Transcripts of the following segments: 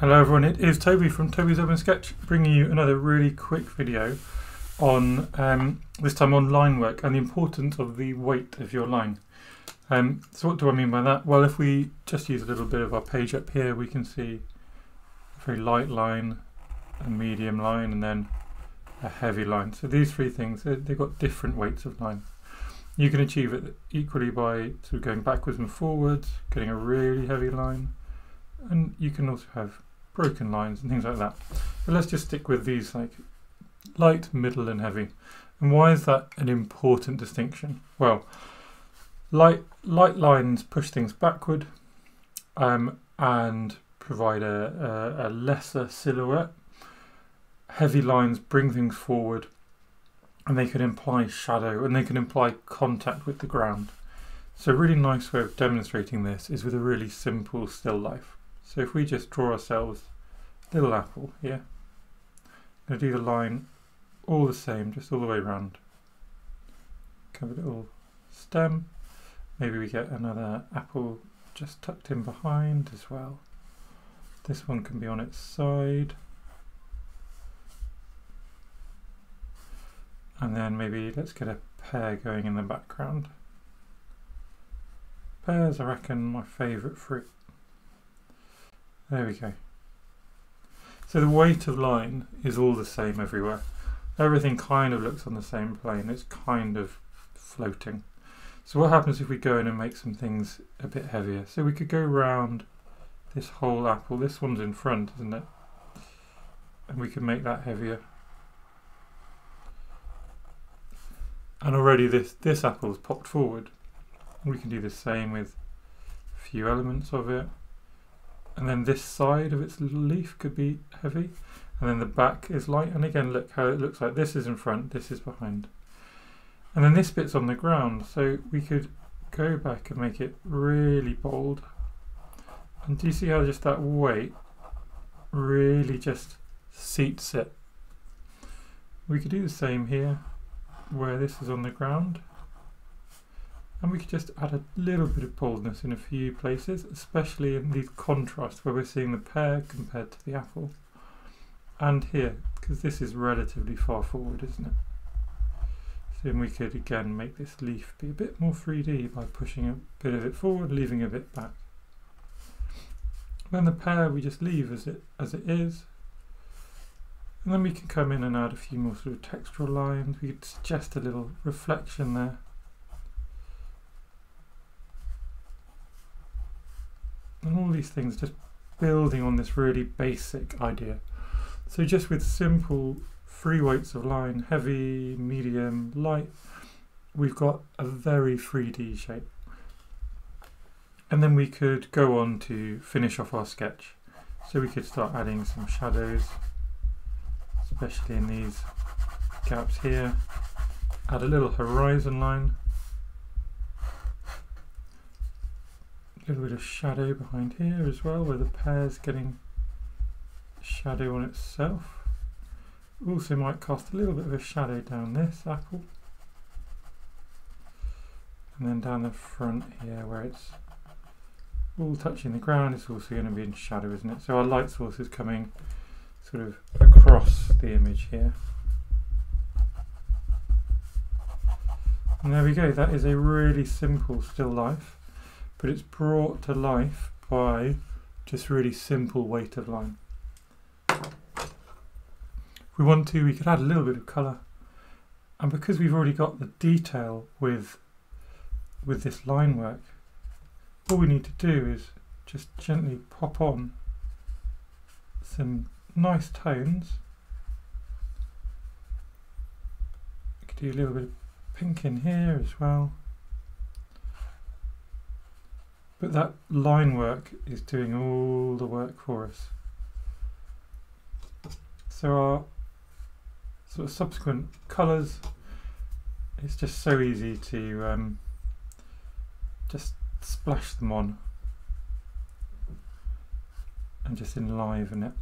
Hello everyone, it is Toby from Toby's Urban Sketch, bringing you another really quick video on, this time on line work and the importance of the weight of your line. So what do I mean by that? Well, if we just use a little bit of our page up here, we can see a very light line, a medium line, and then a heavy line. So these three things, they've got different weights of line. You can achieve it equally by sort of going backwards and forwards, getting a really heavy line, and you can also have broken lines and things like that. But let's just stick with these, like light, middle and heavy. And why is that an important distinction? Well, light lines push things backward and provide a lesser silhouette. Heavy lines bring things forward and they can imply shadow and they can imply contact with the ground. So a really nice way of demonstrating this is with a really simple still life. So if we just draw ourselves a little apple here, I'm going to do the line all the same, just all the way around. Cover a little stem, maybe we get another apple just tucked in behind as well. This one can be on its side. And then maybe let's get a pear going in the background. Pears, I reckon, my favourite fruit. There we go. So the weight of line is all the same everywhere. Everything kind of looks on the same plane. It's kind of floating. So what happens if we go in and make some things a bit heavier? So we could go round this whole apple. This one's in front, isn't it? And we can make that heavier. And already this apple's popped forward. We can do the same with a few elements of it. And then this side of its little leaf could be heavy. And then the back is light. And again, look how it looks like. This is in front, this is behind. And then this bit's on the ground. So we could go back and make it really bold. And do you see how just that weight really just seats it? We could do the same here where this is on the ground. And we could just add a little bit of boldness in a few places, especially in these contrasts where we're seeing the pear compared to the apple. And here, because this is relatively far forward, isn't it? So then we could again make this leaf be a bit more 3D by pushing a bit of it forward, leaving a bit back. Then the pear we just leave as it is. And then we can come in and add a few more sort of textural lines. We could suggest a little reflection there. And all these things just building on this really basic idea. So just with simple free weights of line, heavy, medium, light, we've got a very 3D shape. And then we could go on to finish off our sketch. So we could start adding some shadows, especially in these gaps here. Add a little horizon line. A little bit of shadow behind here as well, where the pear's getting shadow on itself. Also might cast a little bit of a shadow down this apple. And then down the front here where it's all touching the ground, it's also going to be in shadow, isn't it? So our light source is coming sort of across the image here. And there we go, that is a really simple still life. But it's brought to life by just really simple weight of line. If we want to, we could add a little bit of colour. And because we've already got the detail with this line work, all we need to do is just gently pop on some nice tones. We could do a little bit of pink in here as well. But that line work is doing all the work for us. So our sort of subsequent colours, it's just so easy to just splash them on and just enliven it.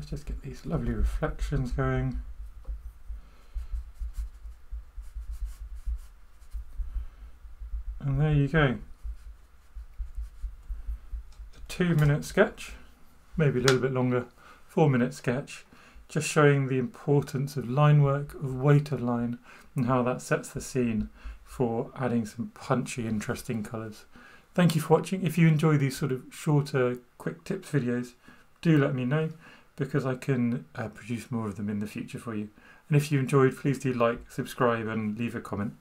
let's just get these lovely reflections going. And there you go. A 2-minute sketch, maybe a little bit longer, 4-minute sketch, just showing the importance of line work, of weight of line, and how that sets the scene for adding some punchy, interesting colours. Thank you for watching. If you enjoy these sort of shorter, quick tips videos, do let me know, because I can produce more of them in the future for you. And if you enjoyed, please do like, subscribe and leave a comment.